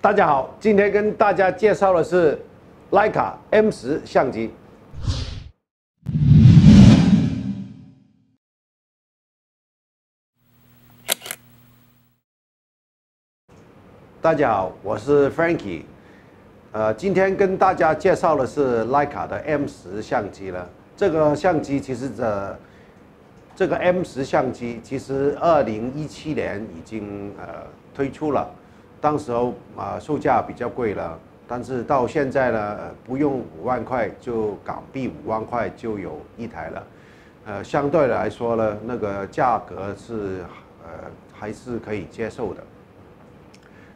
大家好，今天跟大家介绍的是徕卡 M10 相机。大家好，我是 Frankie。今天跟大家介绍的是徕卡的 M10 相机了。这个相机其实这个 M10 相机其实2017年已经推出了。 当时候售价比较贵了，但是到现在呢，不用5万块就港币5万块就有一台了，相对来说呢，那个价格是还是可以接受的。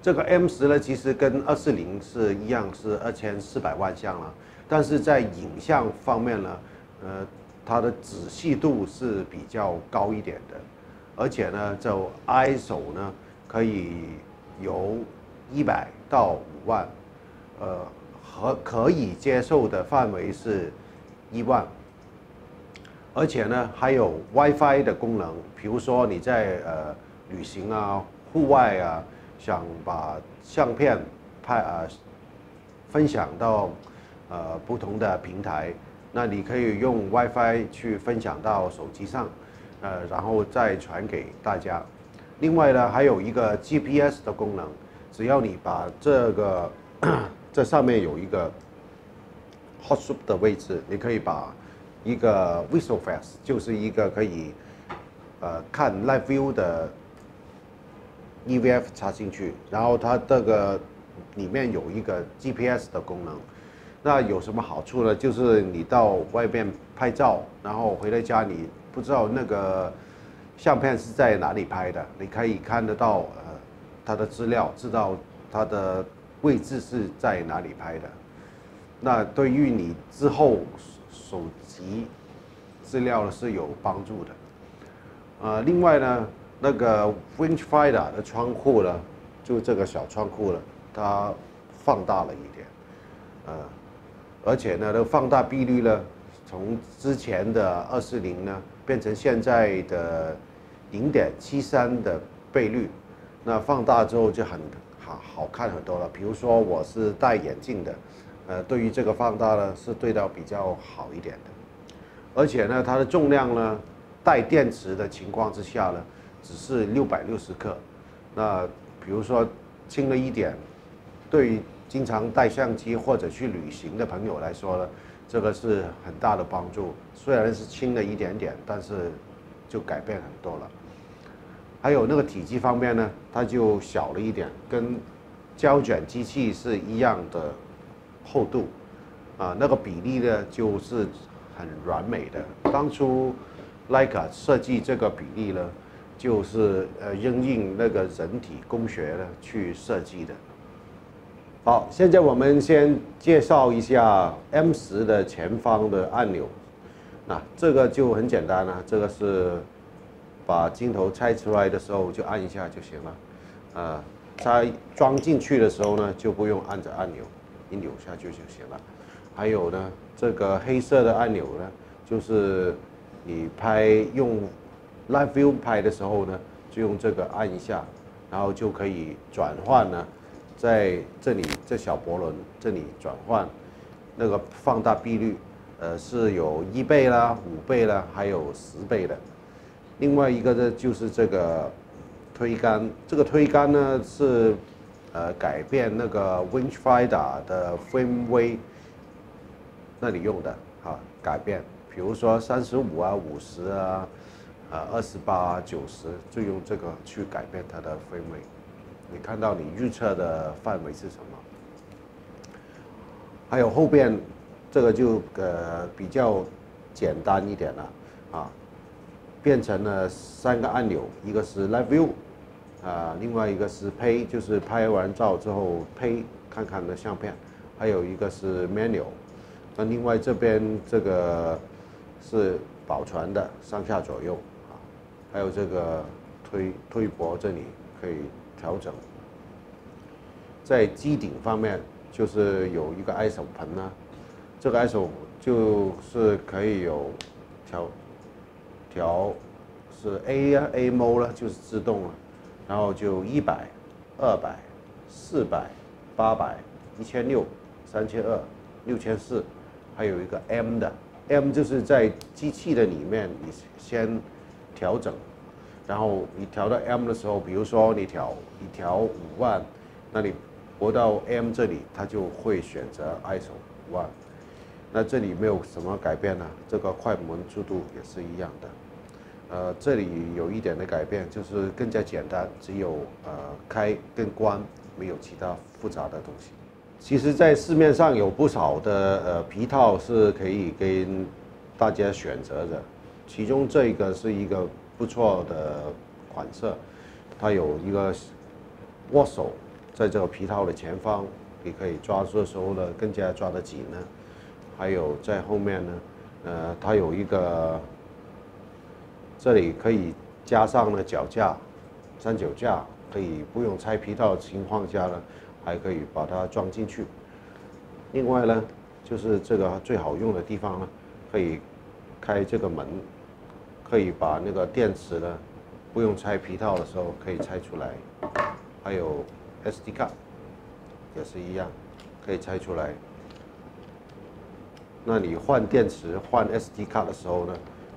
这个 M10呢，其实跟240是一样，是2400万像了，但是在影像方面呢，它的仔细度是比较高一点的，而且呢，就 ISO 呢可以。 由100到5万，可以接受的范围是1万，而且呢还有 WiFi 的功能，比如说你在旅行啊、户外啊，想把相片拍分享到不同的平台，那你可以用 WiFi 去分享到手机上，然后再传给大家。 另外呢，还有一个 GPS 的功能，只要你把这上面有一个 hot shoe 的位置，你可以把一个 visoflex 就是一个可以看 live view 的 EVF 插进去，然后它这个里面有一个 GPS 的功能。那有什么好处呢？就是你到外面拍照，然后回到家你不知道那个。 相片是在哪里拍的？你可以看得到，它的资料，知道它的位置是在哪里拍的。那对于你之后手机资料是有帮助的。另外呢，那个 View Finder 的窗户呢，就这个小窗户呢，它放大了一点，而且呢，这放大比率呢，从之前的240呢。 变成现在的0.73的倍率，那放大之后就很好看很多了。比如说我是戴眼镜的，对于这个放大呢是对到比较好一点的。而且呢，它的重量呢，带电池的情况之下呢，只是660克。那比如说轻了一点，对于经常带相机或者去旅行的朋友来说呢。 这个是很大的帮助，虽然是轻了一点点，但是就改变很多了。还有那个体积方面呢，它就小了一点，跟胶卷机器是一样的厚度，那个比例呢就是很完美的。当初Leica设计这个比例呢，就是因应那个人体工学呢去设计的。 好，现在我们先介绍一下 M10 的前方的按钮。那这个就很简单了，这个是把镜头拆出来的时候就按一下就行了。它装进去的时候呢，就不用按着一扭下去就行了。还有呢，这个黑色的按钮呢，就是你用 Live View 拍的时候呢，就用这个按一下，然后就可以转换呢。 在这里，这小波轮这里转换，那个放大倍率，是有1倍啦、5倍啦，还有10倍的。另外一个呢，就是这个推杆，这个推杆呢是改变那个 Winch Finder 的 frame rate 那里用的啊，改变，比如说35啊、50啊、28啊、90，就用这个去改变它的 frame rate。 你看到你预测的范围是什么？还有后边这个就比较简单一点了啊，变成了3个按钮，一个是 Live View 啊，另外一个是 Pay， 就是拍完照之后 Pay 看看的相片，还有一个是 Menu， 那另外这边这个是保存的上下左右啊，还有这个推拨这里可以。 调整，在机顶方面就是有一个 ISO 盆啦，这个 ISO 就是可以有调是 A 啊 A mode 啦，就是自动了，然后就100、200、400、800、1600、3200、6400，还有一个 M 的 ，M 就是在机器的里面你先调整，然后你调到 M 的时候，比如说你调5万，那你拨到 M 这里，它就会选择 ISO 5万。那这里没有什么改变呢，这个快门速度也是一样的。这里有一点的改变，就是更加简单，只有开跟关，没有其他复杂的东西。其实，在市面上有不少的皮套是可以跟大家选择的，其中这个是一个不错的款式，它有一个握手，在这个皮套的前方，你可以抓住的时候呢，更加抓得紧呢。还有在后面呢，它有一个，这里可以加上了脚架、三脚架，可以不用拆皮套的情况下呢，还可以把它装进去。另外呢，就是这个最好用的地方呢，可以开这个门，可以把那个电池呢，不用拆皮套的时候可以拆出来。还有 SD 卡也是一样，可以拆出来。那你换电池、换 SD 卡的时候呢，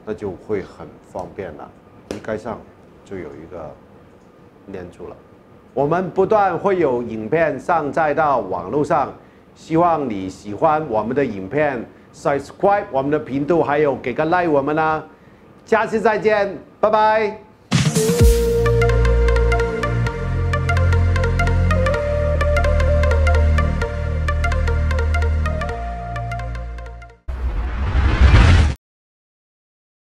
那就会很方便了。一盖上就有一个粘住了。我们不断会有影片上载到网络上，希望你喜欢我们的影片 ，subscribe 我们的频道，还有给个 like 我们啦。下次再见，拜拜。